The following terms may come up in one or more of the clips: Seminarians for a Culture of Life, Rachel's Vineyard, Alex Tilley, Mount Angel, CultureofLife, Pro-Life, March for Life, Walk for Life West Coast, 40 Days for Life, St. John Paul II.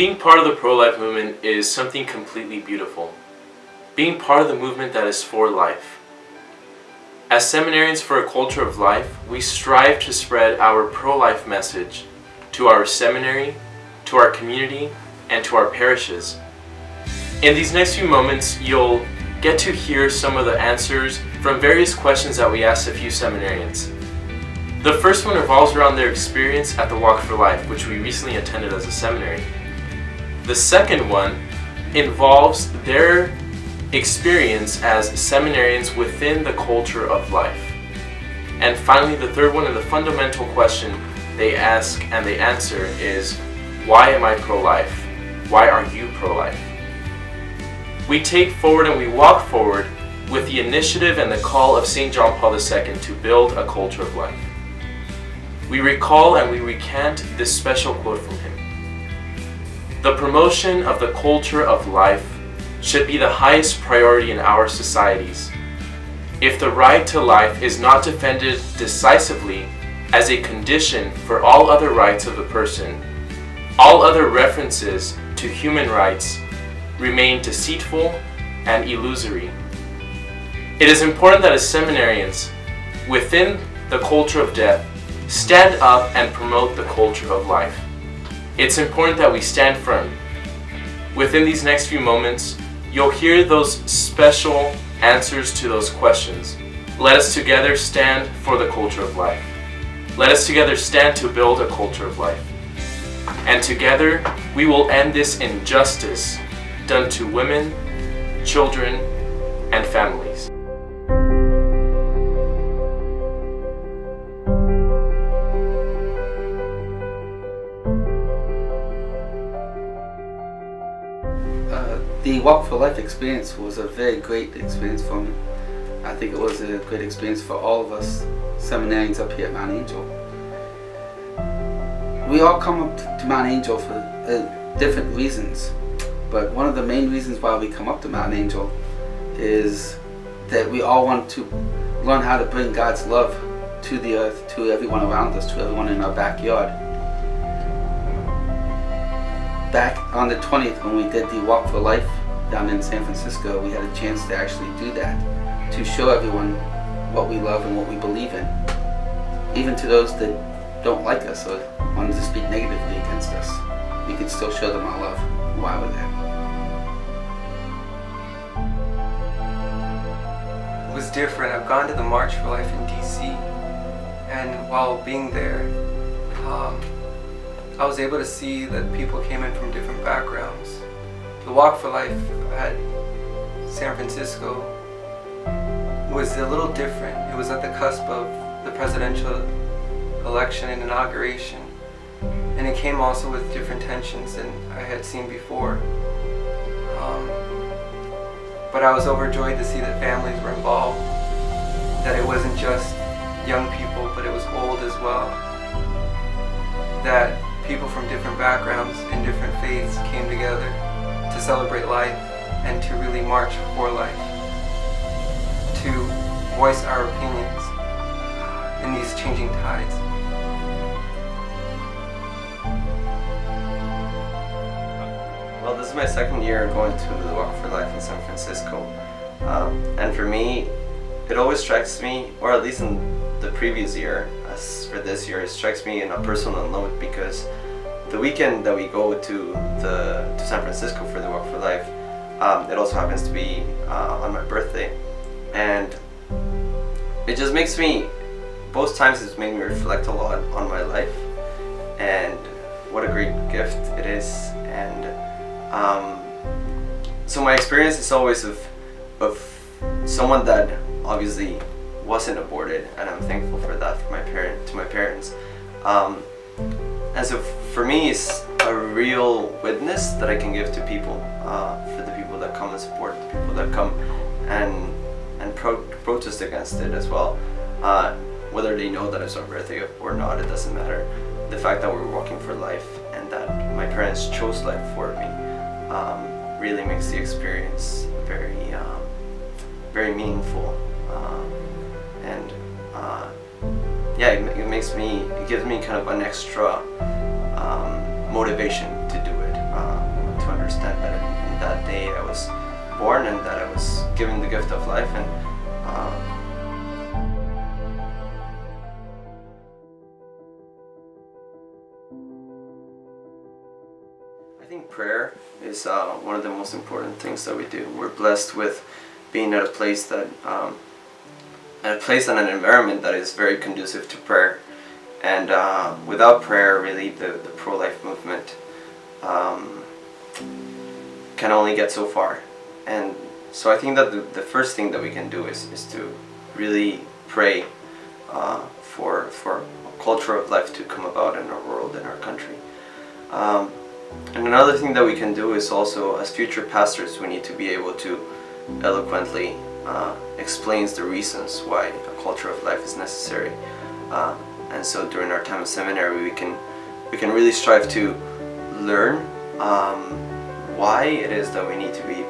Being part of the pro-life movement is something completely beautiful. Being part of the movement that is for life. As Seminarians for a Culture of Life, we strive to spread our pro-life message to our seminary, to our community, and to our parishes. In these next few moments, you'll get to hear some of the answers from various questions that we asked a few seminarians. The first one revolves around their experience at the Walk for Life, which we recently attended as a seminary. The second one involves their experience as seminarians within the culture of life. And finally, the third one, and the fundamental question they ask and they answer, is, why am I pro-life? Why are you pro-life? We take forward and we walk forward with the initiative and the call of St. John Paul II to build a culture of life. We recall and we recant this special quote from him. The promotion of the culture of life should be the highest priority in our societies. If the right to life is not defended decisively as a condition for all other rights of the person, all other references to human rights remain deceitful and illusory. It is important that as seminarians, within the culture of death, stand up and promote the culture of life. It's important that we stand firm. Within these next few moments, you'll hear those special answers to those questions. Let us together stand for the culture of life. Let us together stand to build a culture of life. And together, we will end this injustice done to women, children, and families. The Walk for Life experience was a very great experience for me. I think it was a great experience for all of us seminarians up here at Mount Angel. We all come up to Mount Angel for different reasons, but one of the main reasons why we come up to Mount Angel is that we all want to learn how to bring God's love to the earth, to everyone around us, to everyone in our backyard. Back on the 20th, when we did the Walk for Life down in San Francisco, we had a chance to actually do that, to show everyone what we love and what we believe in, even to those that don't like us or want to speak negatively against us. We could still show them our love while we're there. It was different. I've gone to the March for Life in DC, and while being there, I was able to see that people came in from different backgrounds. The Walk for Life at San Francisco was a little different. It was at the cusp of the presidential election and inauguration, and it came also with different tensions than I had seen before. But I was overjoyed to see that families were involved, that it wasn't just young people, but it was old as well, that people from different backgrounds and different faiths came together to celebrate life and to really march for life, to voice our opinions in these changing tides. Well, this is my second year going to the Walk for Life in San Francisco, and for me, it always strikes me, or at least in the previous year, as for this year, it strikes me in a personal note, because the weekend that we go to San Francisco for the Walk for Life, it also happens to be on my birthday, and it just makes me, both times it's made me reflect a lot on my life and what a great gift it is. And so my experience is always of someone that obviously wasn't aborted, and I'm thankful for that to my parents. And so for me, it's a real witness that I can give to people, for the people that come and support, the people that come and protest against it as well. Whether they know that it's our birthday or not, it doesn't matter. The fact that we're walking for life and that my parents chose life for me really makes the experience very, very meaningful. Yeah, it makes me, it gives me kind of an extra motivation to do it. day I was born and that I was given the gift of life. And I think prayer is one of the most important things that we do. We're blessed with being at a place that, and an environment that is very conducive to prayer. And without prayer, really, the pro-life movement can only get so far. And so I think that the first thing that we can do is to really pray for a culture of life to come about in our world, in our country. And another thing that we can do is also, as future pastors, we need to be able to eloquently explain the reasons why a culture of life is necessary. And so during our time of seminary, we can really strive to learn why it is that we need to be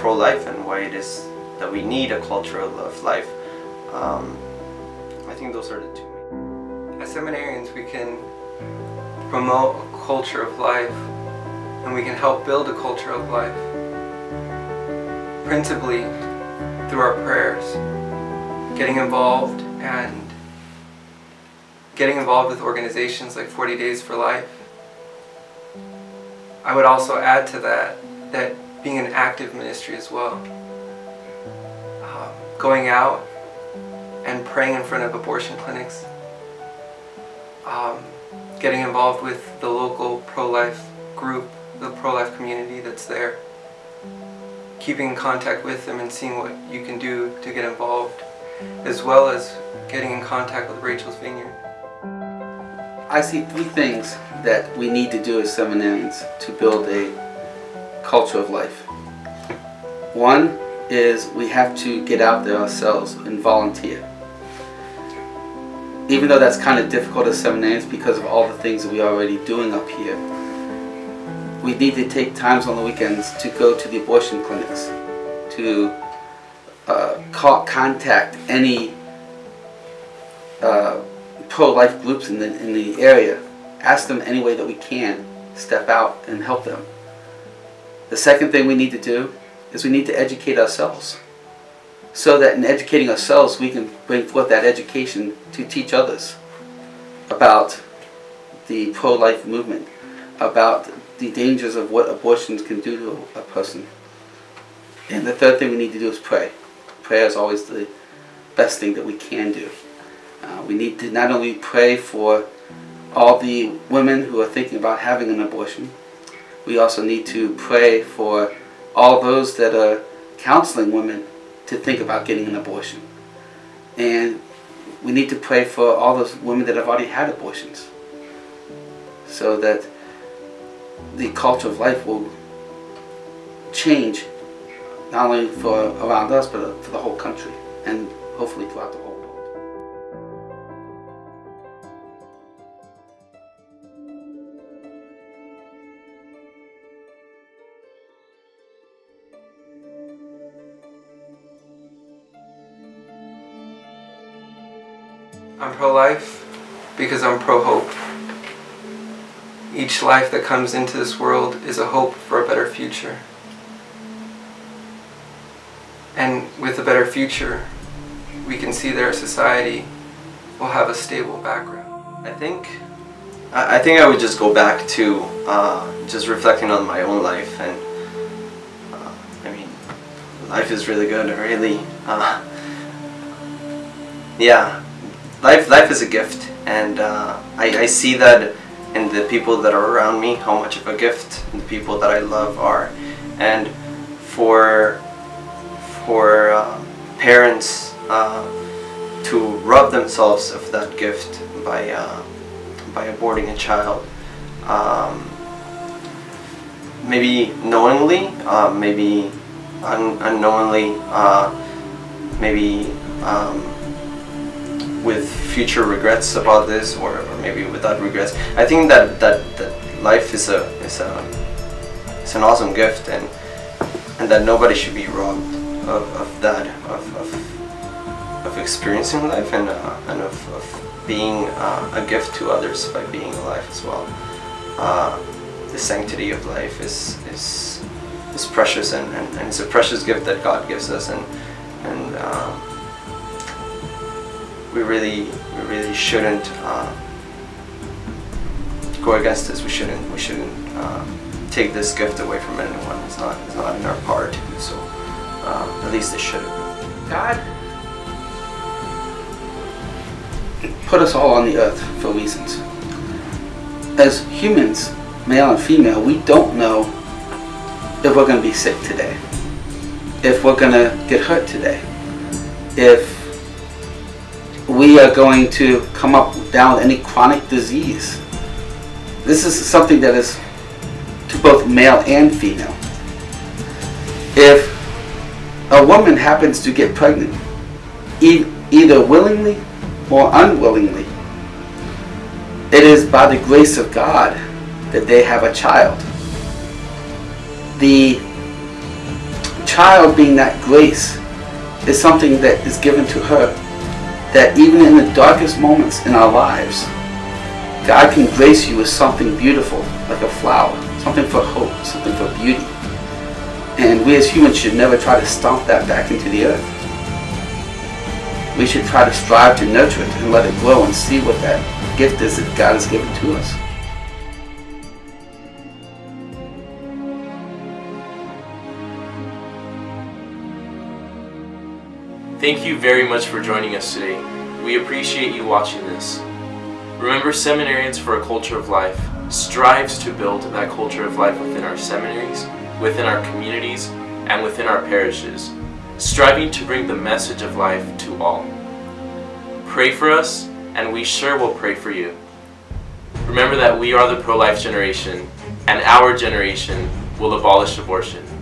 pro-life and why it is that we need a culture of life. I think those are the two. As seminarians, we can promote a culture of life, and we can help build a culture of life, principally through our prayers, getting involved and getting involved with organizations like 40 Days for Life. I would also add to that being an active ministry as well. Going out and praying in front of abortion clinics. Getting involved with the local pro-life group, the pro-life community that's there. Keeping in contact with them and seeing what you can do to get involved, as well as getting in contact with Rachel's Vineyard. I see three things that we need to do as seminarians to build a culture of life. One is we have to get out there ourselves and volunteer. Even though that's kind of difficult as seminarians because of all the things that we're already doing up here, we need to take times on the weekends to go to the abortion clinics, to contact any pro-life groups in the area. Ask them any way that we can, step out and help them. The second thing we need to do is we need to educate ourselves, so that in educating ourselves we can bring forth that education to teach others about the pro-life movement, about the dangers of what abortions can do to a person. And the third thing we need to do is pray. Prayer is always the best thing that we can do. We need to not only pray for all the women who are thinking about having an abortion, we also need to pray for all those that are counseling women to think about getting an abortion. And we need to pray for all those women that have already had abortions, so that the culture of life will change, not only for around us, but for the whole country, and hopefully throughout the whole world. I'm pro-life because I'm pro-hope. Each life that comes into this world is a hope for a better future. And with a better future, we can see that our society will have a stable background. I think I would just go back to just reflecting on my own life. And I mean, life is really good, really. Yeah. Life is a gift, and I see that in the people that are around me, how much of a gift the people that I love are. And for parents to rob themselves of that gift by aborting a child, maybe knowingly, maybe unknowingly, maybe with future regrets about this, or maybe without regrets. I think that life is an awesome gift, and that nobody should be robbed of experiencing life, and of being a gift to others by being alive as well. The sanctity of life is is precious, and it's a precious gift that God gives us, and we really shouldn't go against this. We shouldn't take this gift away from anyone. It's not in our power to do so. At least it shouldn't. God put us all on the earth for reasons. As humans, male and female, we don't know if we're going to be sick today, if we're going to get hurt today, if we are going to come down with any chronic disease. This is something that is to both male and female. If a woman happens to get pregnant, either willingly or unwillingly, it is by the grace of God that they have a child. The child, being that grace, is something that is given to her, that even in the darkest moments in our lives, God can grace you with something beautiful, like a flower, something for hope, something for beauty. And we as humans should never try to stomp that back into the earth. We should try to strive to nurture it and let it grow and see what that gift is that God has given to us. Thank you very much for joining us today. We appreciate you watching this. Remember, Seminarians for a Culture of Life strives to build that culture of life within our seminaries, within our communities, and within our parishes, striving to bring the message of life to all. Pray for us, and we sure will pray for you. Remember that we are the pro-life generation, and our generation will abolish abortion.